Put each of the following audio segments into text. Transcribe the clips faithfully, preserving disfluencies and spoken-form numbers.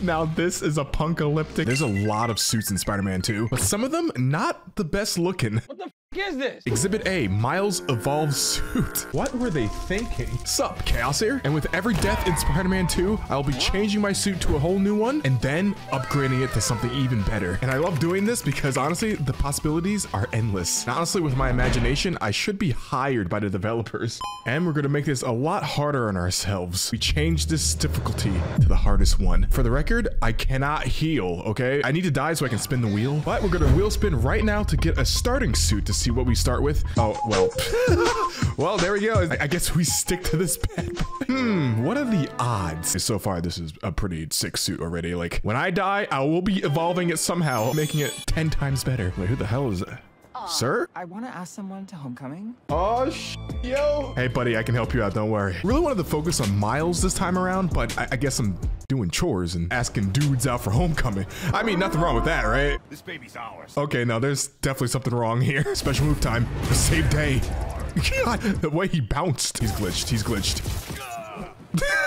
Now this is a punkalyptic. There's a lot of suits in Spider-Man two, but some of them not the best looking. What the f is this? Exhibit A, Miles Evolves Suit. What were they thinking? Sup, Chaos here. And with every death in Spider-Man two, I'll be changing my suit to a whole new one and then upgrading it to something even better. And I love doing this because honestly, the possibilities are endless. And honestly, with my imagination, I should be hired by the developers. And we're gonna make this a lot harder on ourselves. We changed this difficulty to the hardest one. For the record, I cannot heal, okay? I need to die so I can spin the wheel, but we're gonna wheel spin right now to get a starting suit to see what we start with. Oh, well, well, there we go. I, I guess we stick to this bad boy. Hmm, what are the odds? So far, this is a pretty sick suit already. Like, when I die, I will be evolving it somehow, making it ten times better. Wait, who the hell is that? Uh, Sir? I want to ask someone to homecoming. Oh, sh yo. Hey, buddy, I can help you out. Don't worry. Really wanted to focus on Miles this time around, but I, I guess I'm doing chores and asking dudes out for homecoming. I mean, nothing wrong with that, right? This baby's ours. Okay, now there's definitely something wrong here. Special move time. Save day. God, the way he bounced. He's glitched. He's glitched.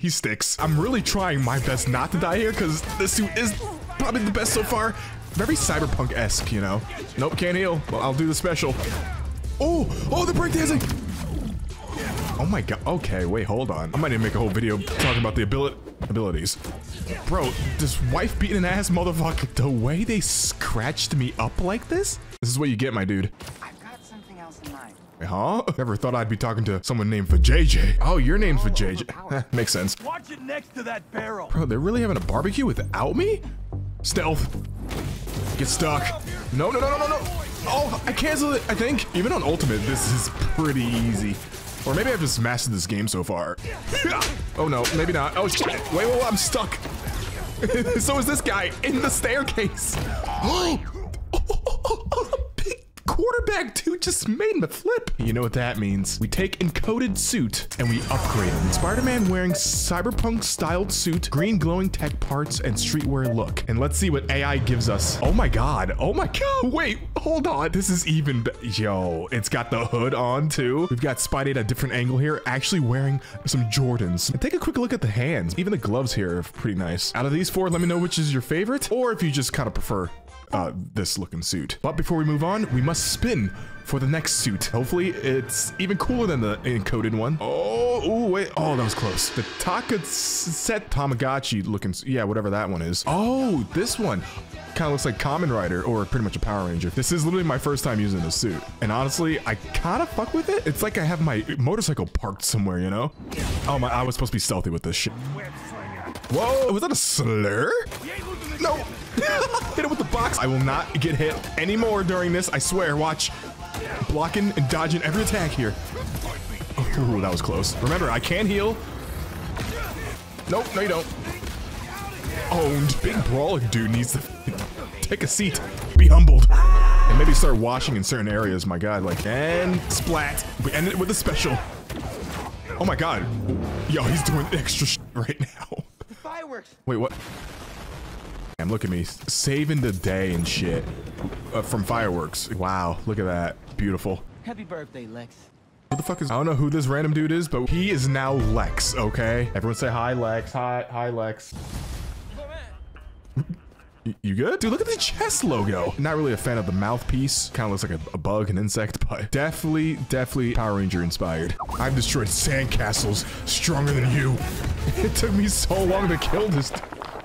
He sticks. I'm really trying my best not to die here because this suit is probably the best so far. Very cyberpunk-esque, you know? Nope, can't heal. Well, I'll do the special. Oh, oh, the breakdancing! Oh my god, okay, wait, hold on. I might even make a whole video talking about the abil abilities. Bro, this wife beating ass motherfucker. The way they scratched me up like this? This is what you get, my dude. I've got something else in mind. Huh? Never thought I'd be talking to someone named for J J. Oh, your name's for J J. Makes sense. Watch it next to that barrel. Bro, they're really having a barbecue without me? Stealth. Get stuck. No, no, no, no, no, no. Oh, I canceled it, I think. Even on Ultimate, this is pretty easy. Or maybe I've just mastered this game so far. Oh, no, maybe not. Oh, shit. Wait, wait, wait, I'm stuck. So is this guy in the staircase. Oh, quarterback dude just made the flip. You know what that means. We take encoded suit and we upgrade him. Spider-Man wearing cyberpunk styled suit, green glowing tech parts and streetwear look. And let's see what A I gives us. Oh my God. Oh my God. Wait, hold on. This is even, yo, it's got the hood on too. We've got Spidey at a different angle here, actually wearing some Jordans. And take a quick look at the hands. Even the gloves here are pretty nice. Out of these four, let me know which is your favorite or if you just kind of prefer Uh, this looking suit. But before we move on, we must spin for the next suit. Hopefully it's even cooler than the encoded one. Oh, ooh, wait. Oh, that was close. The Takaset Tamagotchi looking, yeah, whatever that one is. Oh, this one kind of looks like Kamen Rider or pretty much a Power Ranger. This is literally my first time using this suit. And honestly, I kind of fuck with it. It's like I have my motorcycle parked somewhere, you know? Oh my, I was supposed to be stealthy with this shit. Whoa, was that a slur? No. Hit it with the box. I will not get hit anymore during this. I swear. Watch. Blocking and dodging every attack here. Oh, that was close. Remember, I can heal. Nope. No, you don't. Oh, big brawling dude needs to take a seat. Be humbled. And maybe start washing in certain areas. My God. Like, and splat. We end it with a special. Oh, my God. Yo, he's doing extra shit right now. The fireworks. Wait, what? And look at me saving the day and shit uh, from fireworks. Wow, look at that. Beautiful. Happy birthday, Lex. What the fuck is, I don't know who this random dude is, but he is now Lex. Okay, everyone say hi, Lex. Hi, hi, Lex. You good? Dude, look at the chest logo. Not really a fan of the mouthpiece. Kind of looks like a, a bug, an insect, but definitely, definitely Power Ranger inspired. I've destroyed sandcastles stronger than you. It took me so long to kill this.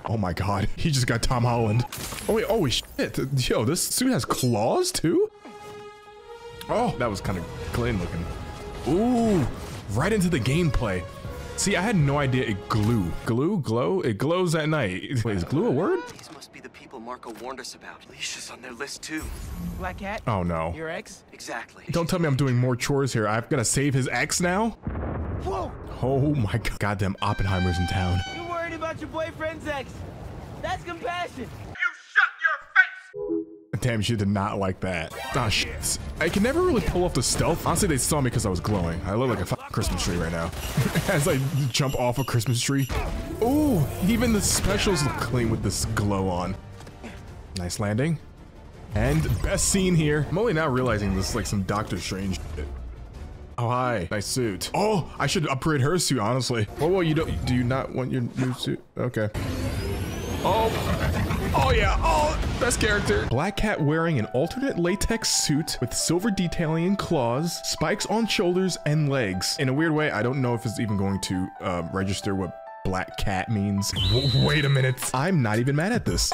Oh my God, he just got Tom Holland. Oh wait, oh shit. Yo, this suit has claws too? Oh, that was kind of clean looking. Ooh, right into the gameplay. See, I had no idea it glue. Glue, glow, it glows at night. Wait, is glue a word? These must be the people Marco warned us about. Felicia's on their list too. Black Cat? Oh no. Your ex? Exactly. Don't tell me I'm doing more chores here. I've got to save his ex now? Whoa. Oh my God. Goddamn Oppenheimer's in town. About your boyfriend's ex. That's compassion. You shut your face. Damn, she did not like that. Ah, shit. I can never really pull off the stealth. Honestly, they saw me because I was glowing. I look like a fucking Christmas tree right now. As I jump off a Christmas tree. Oh, even the specials look clean with this glow on. Nice landing. And best scene here. I'm only now realizing this is like some Doctor Strange shit. Oh, hi. Nice suit. Oh, I should upgrade her suit, honestly. Oh, well, you don't, do you not want your new suit? Okay. Oh, oh yeah, oh, best character. Black Cat wearing an alternate latex suit with silver detailing and claws, spikes on shoulders and legs. In a weird way, I don't know if it's even going to uh, register what Black Cat means. Wait a minute. I'm not even mad at this.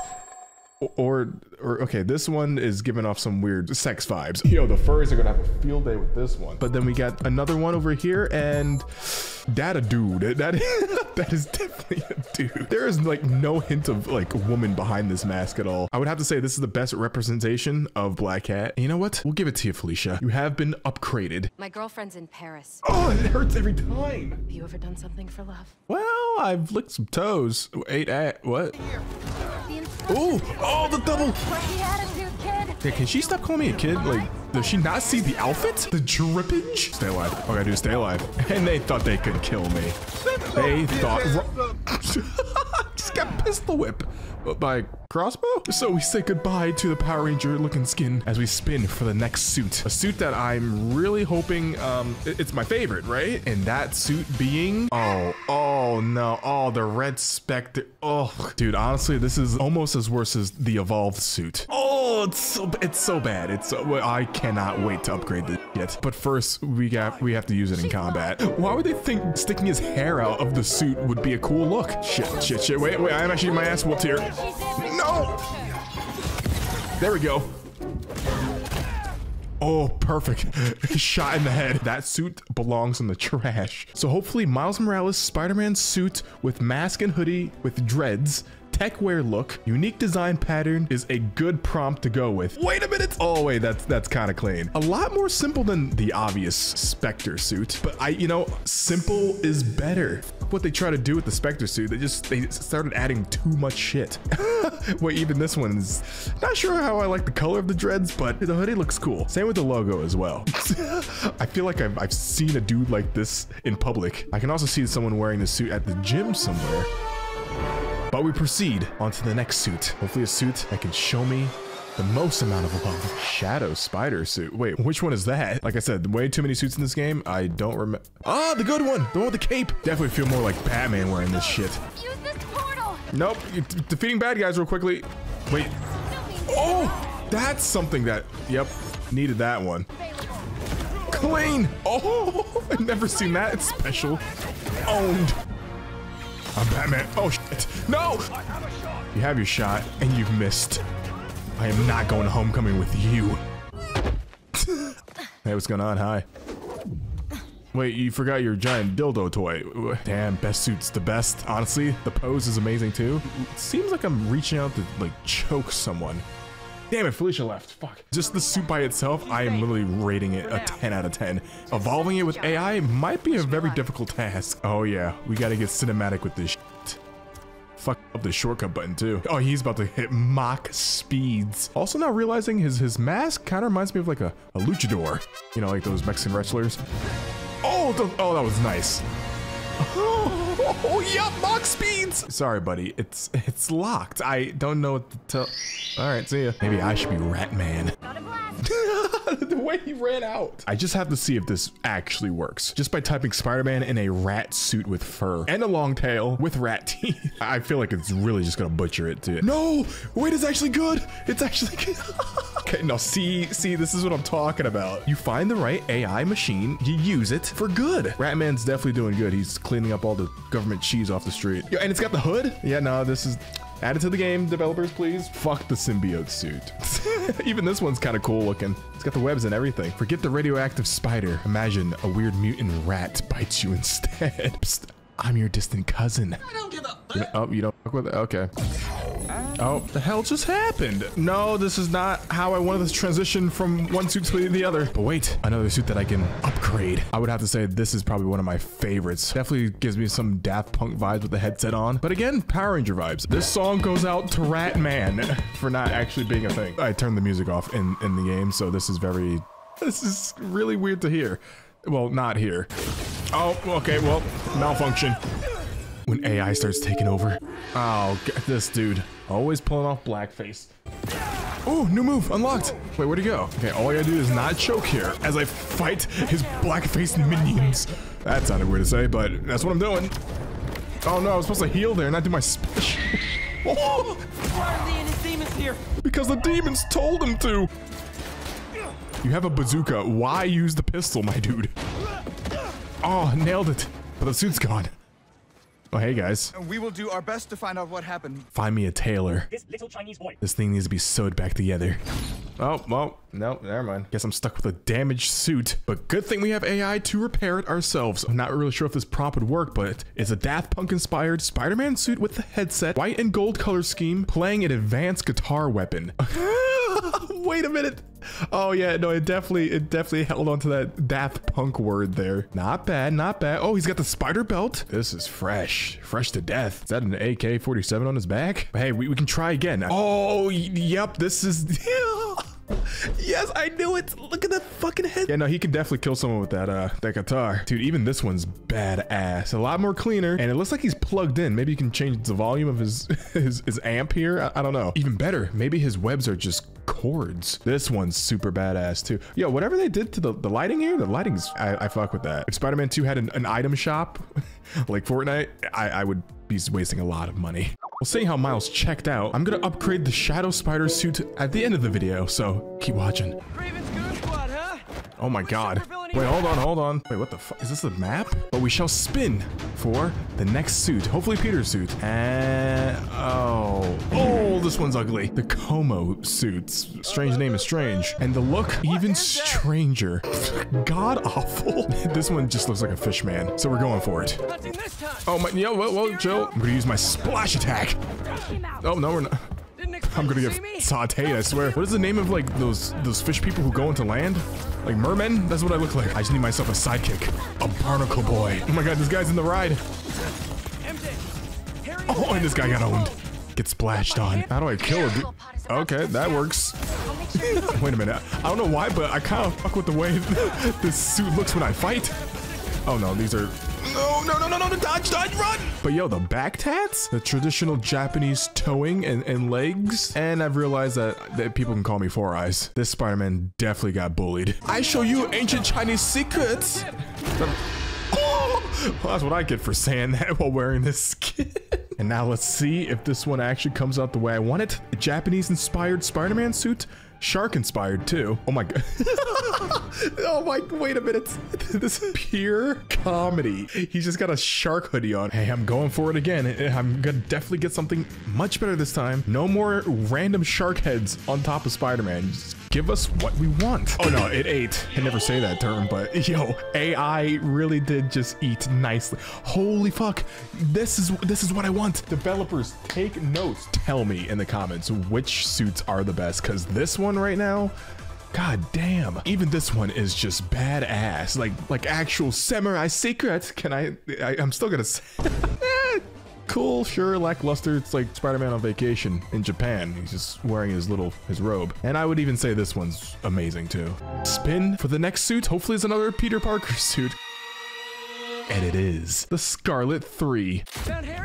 Or, or, okay, this one is giving off some weird sex vibes. Yo, the furries are gonna have a field day with this one. But then we got another one over here, and that a dude. That, that is definitely a dude. There is, like, no hint of, like, woman behind this mask at all. I would have to say this is the best representation of Black Cat. And you know what? We'll give it to you, Felicia. You have been upgraded. My girlfriend's in Paris. Oh, it hurts every time. Have you ever done something for love? Well, I've licked some toes. Ate at, what? Ooh, oh, the double. Yeah, can she stop calling me a kid? Like, does she not see the outfit? The drippage? Stay alive. Oh, I gotta do stay alive. And they thought they could kill me. They thought... Just got pistol whipped by crossbow? So we say goodbye to the Power Ranger looking skin as we spin for the next suit. A suit that I'm really hoping, um, it's my favorite, right? And that suit being, oh, oh no, oh, the red specter. Oh, dude, honestly, this is almost as worse as the evolved suit. Oh, it's so, it's so bad. It's so, I cannot wait to upgrade this yet. But first we got, we have to use it in combat. Why would they think sticking his hair out of the suit would be a cool look? Shit, shit, shit, wait, wait, I'm actually my ass whooped here. No! There we go. Oh, perfect. Shot in the head. That suit belongs in the trash. So hopefully Miles Morales Spider-Man suit with mask and hoodie with dreads, tech wear look, unique design pattern is a good prompt to go with. Wait a minute. Oh wait, that's that's kind of clean. A lot more simple than the obvious Spectre suit, but I, you know, simple is better. What they try to do with the Spectre suit, they just they started adding too much shit. Wait, even this one's not sure how I like the color of the dreads, but the hoodie looks cool. Same with the logo as well. I feel like I've, I've seen a dude like this in public. I can also see someone wearing the suit at the gym somewhere. But we proceed on to the next suit. Hopefully a suit that can show me the most amount of love. Shadow Spider suit. Wait, which one is that? Like I said, way too many suits in this game. I don't remember. Ah, the good one. The one with the cape. Definitely feel more like Batman wearing this shit. Use this portal. Nope. You're defeating bad guys real quickly. Wait. Oh, that's something that, yep, needed that one. Clean. Oh, I've never seen that. It's special. Owned. I'm Batman. Oh shit. No! You have your shot and you've missed. I am not going to homecoming with you. Hey, what's going on? Hi. Wait, you forgot your giant dildo toy. Damn, best suit's the best. Honestly, the pose is amazing too. It seems like I'm reaching out to like choke someone. Damn it, Felicia left. Fuck. Just the suit by itself, I am literally rating it a ten out of ten. Evolving it with A I might be a very difficult task. Oh yeah, we gotta get cinematic with this shit. Fuck up the shortcut button too. Oh, he's about to hit mock speeds. Also now realizing his, his mask kind of reminds me of like a, a luchador. You know, like those Mexican wrestlers. Oh, the, oh, that was nice. Oh, oh, oh yeah, mock speeds. Sorry, buddy. It's it's locked. I don't know what to tell. All right, see ya. Maybe I should be Ratman. The way he ran out. I just have to see if this actually works. Just by typing Spider-Man in a rat suit with fur and a long tail with rat teeth. I feel like it's really just gonna butcher it too. No, wait, it's actually good. It's actually good. Okay, now see, see, this is what I'm talking about. You find the right A I machine, you use it for good. Ratman's definitely doing good. He's cleaning up all the government cheese off the street. Yo, and it's got the hood? Yeah, no, this is... Add it to the game, developers, please. Fuck the symbiote suit. Even this one's kind of cool looking. It's got the webs and everything. Forget the radioactive spider. Imagine a weird mutant rat bites you instead. Psst, I'm your distant cousin. I don't give a you know, oh, you don't fuck with it? Okay. Oh, the hell just happened? No, this is not how I wanted this transition from one suit to the other. But wait, another suit that I can upgrade. I would have to say this is probably one of my favorites. Definitely gives me some Daft Punk vibes with the headset on. But again, Power Ranger vibes. This song goes out to Ratman for not actually being a thing. I turned the music off in, in the game, so this is very... This is really weird to hear. Well, not here. Oh, okay, well, malfunction. When A I starts taking over. Oh, get this dude. Always pulling off blackface. Oh, new move, unlocked. Wait, where'd he go? Okay, all I gotta do is not choke here as I fight his blackface minions. That sounded weird to say, but that's what I'm doing. Oh no, I was supposed to heal there and not do my special. Oh. Why are Lee and his demons here? Because the demons told him to. You have a bazooka. Why use the pistol, my dude? Oh, nailed it. But the suit's gone. Oh, hey, guys. We will do our best to find out what happened. Find me a tailor. This little Chinese boy. This thing needs to be sewed back together. Oh, well, no, never mind. Guess I'm stuck with a damaged suit. But good thing we have A I to repair it ourselves. I'm not really sure if this prop would work, but it's a Daft Punk inspired Spider-Man suit with a headset, white and gold color scheme, playing an advanced guitar weapon. Wait a minute. Oh yeah, no, it definitely, it definitely held on to that Daft Punk word there. Not bad, not bad. Oh, he's got the spider belt. This is fresh, fresh to death. Is that an A K forty-seven on his back? Hey, we, we can try again. Oh, yep, this is... Yes, I knew it. Look at that fucking head. Yeah, no, he can definitely kill someone with that uh that guitar. Dude, even this one's badass. A lot more cleaner, and it looks like he's plugged in. Maybe you can change the volume of his his, his amp here. I, I don't know. Even better, maybe his webs are just cords. This one's super badass too. Yo, whatever they did to the, the lighting here, the lighting's... I, I fuck with that. If Spider-Man two had an, an item shop like Fortnite, I, I would be wasting a lot of money. Well, seeing how Miles checked out, I'm gonna upgrade the Shadow Spider suit at the end of the video, so keep watching. Raven's goon squad, huh? Oh my god. Wait, hold on, hold on. Wait, what the fuck? Is this a map? But we shall spin for the next suit. Hopefully Peter's suit. And... oh. Oh, this one's ugly. The Como suits. Strange name is strange. And the look, even stranger. God awful. This one just looks like a fish man. So we're going for it. Oh my... Yo, whoa, whoa, Joe. I'm gonna use my splash attack. Oh, no, we're not. I'm gonna get sauteed, I swear. What is the name of like those those fish people who go into land? Like mermen? That's what I look like. I just need myself a sidekick. A barnacle boy. Oh my god, this guy's in the ride. Oh, and this guy got owned. Get splashed on. How do I kill him? Okay, that works. Wait a minute. I don't know why, but I kind of fuck with the way this suit looks when I fight. Oh no, these are... No, no, no, no, no, no, dodge, dodge, run! But yo, the back tats? The traditional Japanese towing and, and legs? And I've realized that, that people can call me Four Eyes. This Spider-Man definitely got bullied. I show you ancient Chinese secrets! Oh, well, that's what I get for saying that while wearing this skin. And now let's see if this one actually comes out the way I want it. A Japanese-inspired Spider-Man suit? Shark-inspired, too. Oh my god. Oh my, wait a minute. This is pure comedy. He's just got a shark hoodie on. Hey, I'm going for it again. I'm gonna definitely get something much better this time. No more random shark heads on top of Spider-Man. Just give us what we want. Oh no, it ate. I never say that term, but yo, A I really did just eat nicely. Holy fuck. This is, this is what I want. Developers, take notes. Tell me in the comments which suits are the best, because this one right now, god damn, even this one is just badass, like like actual samurai secrets. Can I, I I'm still gonna say cool, sure, lackluster. It's like Spider-Man on vacation in Japan. He's just wearing his little his robe. And I would even say this one's amazing too. Spin for the next suit. Hopefully it's another Peter Parker suit. And it is the Scarlet three.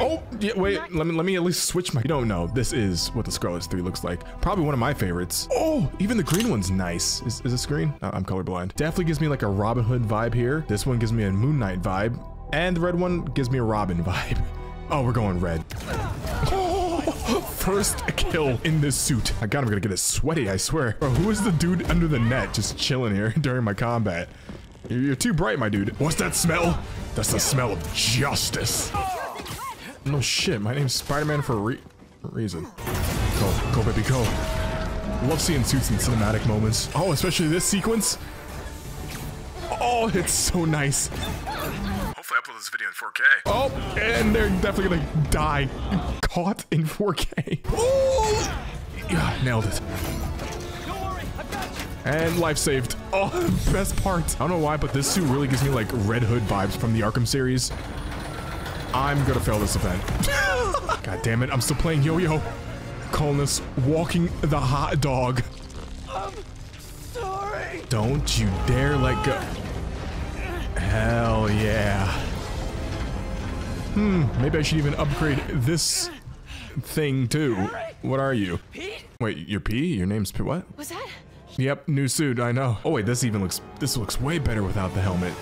Oh, yeah, wait, let me let me at least switch my... You don't know. This is what the Scarlet three looks like. Probably one of my favorites. Oh, even the green one's nice. Is, is this green? Uh, I'm colorblind. Definitely gives me like a Robin Hood vibe here. This one gives me a Moon Knight vibe. And the red one gives me a Robin vibe. Oh, we're going red. First kill in this suit. I got him, gonna get it sweaty, I swear. Bro, who is the dude under the net just chilling here during my combat? You're too bright, my dude. What's that smell? That's the smell of justice. No shit, my name's Spider-Man for a re reason. Go, go, baby, go. Love seeing suits in cinematic moments. Oh, especially this sequence. Oh, it's so nice. Hopefully I upload this video in four K. Oh, and they're definitely gonna die. Caught in four K. Oh, yeah, nailed it. And life saved. Oh, best part. I don't know why, but this suit really gives me like Red Hood vibes from the Arkham series. I'm gonna fail this event. God damn it, I'm still playing yo-yo. Calling this walking the hot dog. I'm sorry. Don't you dare let go. Hell yeah. Hmm, maybe I should even upgrade this thing too. What are you? Pete? Wait, you're P? Your name's P? What? What's that? Yep, new suit, I know. Oh wait, this even looks, this looks way better without the helmet.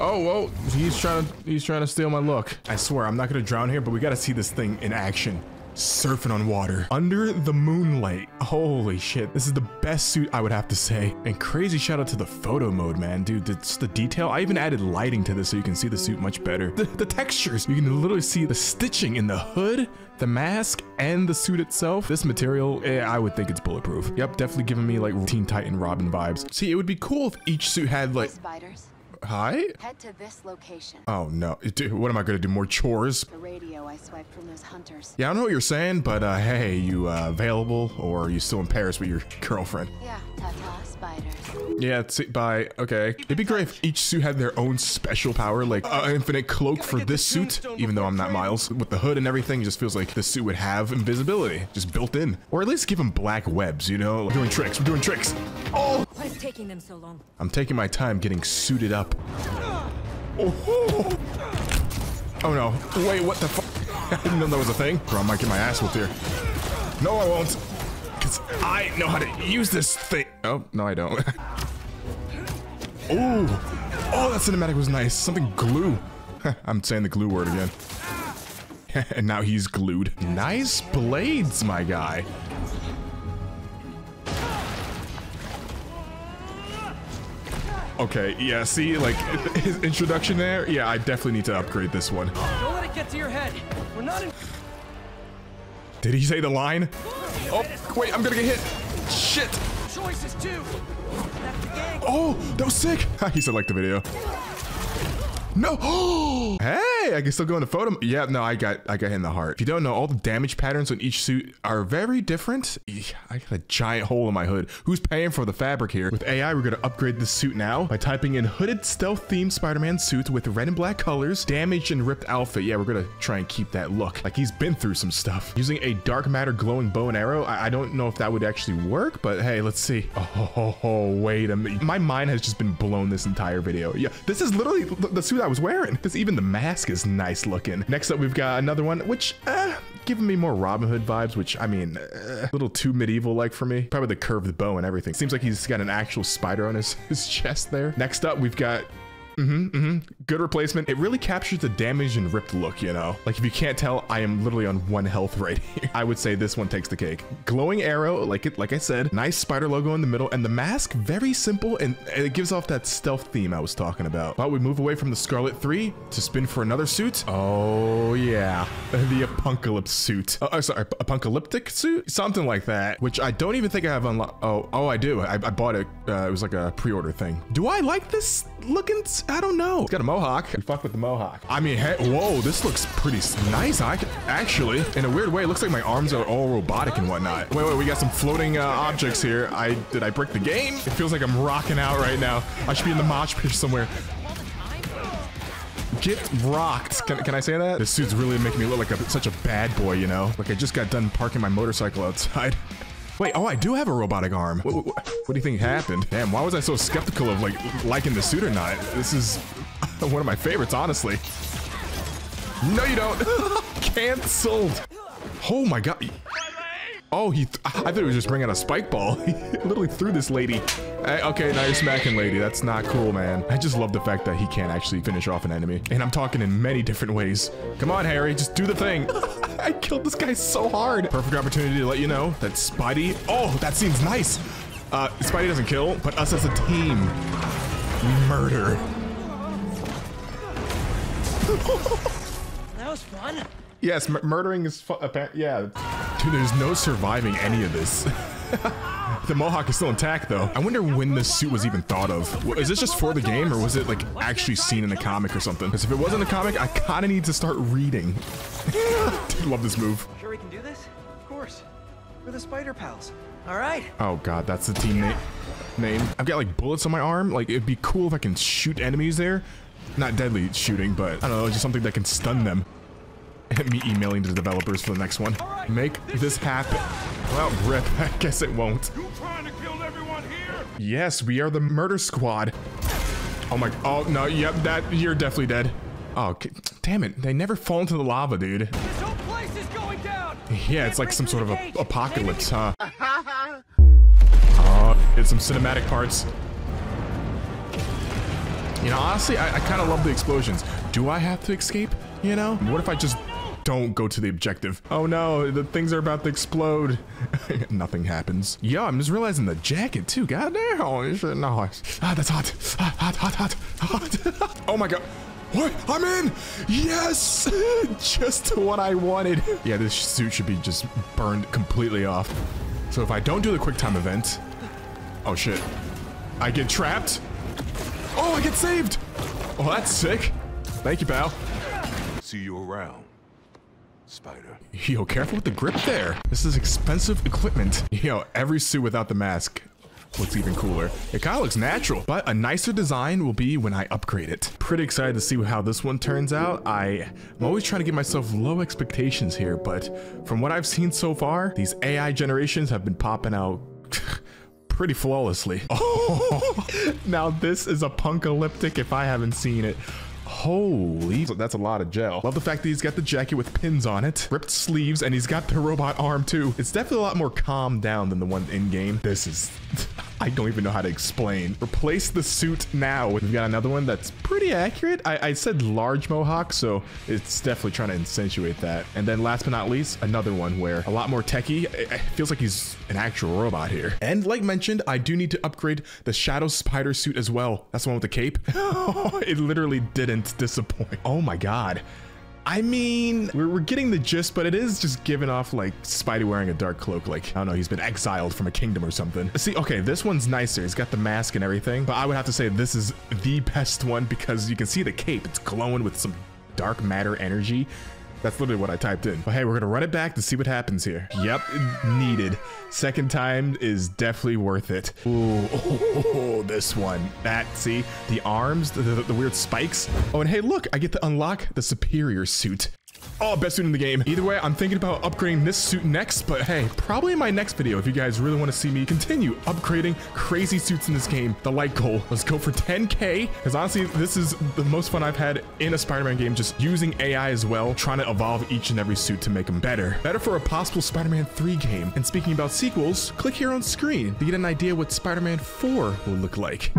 Oh, whoa, he's trying to, he's trying to steal my look. I swear, I'm not gonna drown here, but we gotta see this thing in action. surfing on water under the moonlight. Holy shit, this is the best suit, I would have to say. And crazy shout out to the photo mode, man. Dude, it's the detail. I even added lighting to this so you can see the suit much better. The, the textures, you can literally see the stitching in the hood, the mask, and the suit itself. This material, eh, I would think it's bulletproof. Yep, definitely giving me like Teen Titan Robin vibes. See, it would be cool if each suit had like... Spiders. Hi? Head to this location. Oh no, dude, what am I gonna do, more chores? The radio I swiped from those hunters. Yeah, I don't know what you're saying, but uh, hey, you uh, available, or are you still in Paris with your girlfriend? Yeah, ta-ta, spiders. Yeah, bye, okay. It'd be great if each suit had their own special power, like an uh, infinite cloak for this suit, even though I'm not Miles. With the hood and everything, it just feels like this suit would have invisibility, just built in. Or at least give them black webs, you know? Like, we're doing tricks, we're doing tricks. Oh! What is taking them so long? I'm taking my time getting suited up. Oh, oh no, wait, what the fuck? I didn't know that was a thing. Bro, I might get my ass whooped here. No, I won't, because I know how to use this thing. Oh, no, I don't. Oh, oh, that cinematic was nice. Something glue. I'm saying the glue word again. And now he's glued. Nice blades, my guy. Okay, yeah, see, like, his introduction there? Yeah, I definitely need to upgrade this one. Don't let it get to your head. We're not in... Did he say the line? Oh, wait, I'm gonna get hit. Shit. Choices too. Oh, that was sick. He said like the video. No. Hey, I can still go into photo. Yeah, no, I got I got hit in the heart. If you don't know, all the damage patterns on each suit are very different. I got a giant hole in my hood. Who's paying for the fabric here? With A I, we're gonna upgrade the suit now by typing in hooded stealth themed Spider-Man suit with red and black colors, damaged and ripped outfit. Yeah, we're gonna try and keep that look. Like he's been through some stuff. Using a dark matter glowing bow and arrow. I, I don't know if that would actually work, but hey, let's see. Oh, ho, ho, wait a minute. My mind has just been blown this entire video. Yeah, this is literally the suit I was wearing. This, even the mask is nice looking. Next up, we've got another one, which uh, giving me more Robin Hood vibes, which I mean, uh, a little too medieval like for me. Probably the curved bow and everything. Seems like he's got an actual spider on his, his chest there. Next up, we've got Mm-hmm, mm-hmm. Good replacement. It really captures the damaged and ripped look, you know? Like, if you can't tell, I am literally on one health right here. I would say this one takes the cake. Glowing arrow, like it, like I said, nice spider logo in the middle, and the mask, very simple, and it gives off that stealth theme I was talking about. But we move away from the Scarlet three to spin for another suit. Oh, yeah. The Apocalypse suit. Oh, sorry, Apocalyptic suit? Something like that, which I don't even think I have unlocked. Oh, oh, I do. I, I bought it. Uh, it was like a pre-order thing. Do I like this looking? I don't know. It's got a mohawk. We fuck with the mohawk. I mean, hey, whoa, this looks pretty nice. I can, actually, in a weird way, it looks like my arms are all robotic and whatnot. Wait, wait, we got some floating uh, objects here. I did I break the game? It feels like I'm rocking out right now. I should be in the mosh pit somewhere. Get rocked. Can, can I say that? This suit's really making me look like a, such a bad boy, you know? Like I just got done parking my motorcycle outside. Wait, oh, I do have a robotic arm. What, what, what do you think happened? Damn, why was I so skeptical of like liking the suit or not? This is one of my favorites, honestly. No, you don't. Canceled. Oh my God. Oh, he, th I thought he was just bringing out a spike ball. He literally threw this lady. Hey, okay, now you're smacking lady. That's not cool, man. I just love the fact that he can't actually finish off an enemy. And I'm talking in many different ways. Come on, Harry, just do the thing. I killed this guy so hard. Perfect opportunity to let you know that Spidey, oh, that seems nice. Uh, Spidey doesn't kill, but us as a team, we murder. That was fun. Yes, murdering is fun, yeah. Dude, there's no surviving any of this. The mohawk is still intact though. I wonder when this suit was even thought of. Is this just for the game or was it like actually seen in a comic or something? Because if it was in a comic, I kind of need to start reading. Dude, love this move. Sure we can do this? Of course. We're the Spider Pals. All right. Oh God, that's the team na name. I've got like bullets on my arm. Like it'd be cool if I can shoot enemies there. Not deadly shooting, but I don't know, just something that can stun them. And me emailing to the developers for the next one. Right, Make this, this happen. Well, rip. I guess it won't. You trying to kill everyone here? Yes, we are the murder squad. Oh my. Oh no. Yep. That you're definitely dead. Oh, okay. Damn it. They never fall into the lava, dude. This whole place is going down. Yeah, it's like some sort of a, apocalypse, huh? Oh, it's some cinematic parts. You know, honestly, I, I kind of love the explosions. Do I have to escape? You know, what if I just Don't go to the objective. Oh no, the things are about to explode. Nothing happens. Yo, I'm just realizing the jacket too. Goddamn. No. Ah, that's hot. Ah, hot, hot, hot, hot. Oh my god. What? I'm in! Yes! Just what I wanted. Yeah, this suit should be just burned completely off. So if I don't do the quick time event... Oh shit. I get trapped. Oh, I get saved! Oh, that's sick. Thank you, pal. See you around, Spider. Yo, careful with the grip there. This is expensive equipment. Yo, every suit without the mask looks even cooler. It kind of looks natural, but a nicer design will be when I upgrade it. Pretty excited to see how this one turns out. I, I'm always trying to give myself low expectations here, but from what I've seen so far, these A I generations have been popping out pretty flawlessly. Oh, now this is a punkalyptic if I haven't seen it. Holy, that's a lot of gel. Love the fact that he's got the jacket with pins on it, ripped sleeves, and he's got the robot arm too. It's definitely a lot more calmed down than the one in game. This is, I don't even know how to explain. Replace the suit now. We've got another one that's pretty accurate. I, I said large mohawk, so it's definitely trying to accentuate that. And then last but not least, another one where a lot more techie. It, it feels like he's an actual robot here. And like mentioned, I do need to upgrade the Shadow Spider suit as well. That's the one with the cape. It literally didn't disappoint. Oh my god. I mean, we're, we're getting the gist, but it is just giving off like Spidey wearing a dark cloak. Like, I don't know, he's been exiled from a kingdom or something. See, okay, this one's nicer. He's got the mask and everything, but I would have to say this is the best one because you can see the cape. It's glowing with some dark matter energy. That's literally what I typed in. But hey, we're gonna run it back to see what happens here. Yep, needed. Second time is definitely worth it. Ooh, oh, oh, this one. That, see? The arms, the, the, the weird spikes. Oh, and hey, look, I get to unlock the superior suit. Oh, best suit in the game. Either way, I'm thinking about upgrading this suit next, but hey, probably in my next video if you guys really want to see me continue upgrading crazy suits in this game. The like goal, let's go for ten K, because honestly, this is the most fun I've had in a Spider-Man game, just using A I as well, trying to evolve each and every suit to make them better. Better for a possible Spider-Man three game. And speaking about sequels, click here on screen to get an idea what Spider-Man four will look like.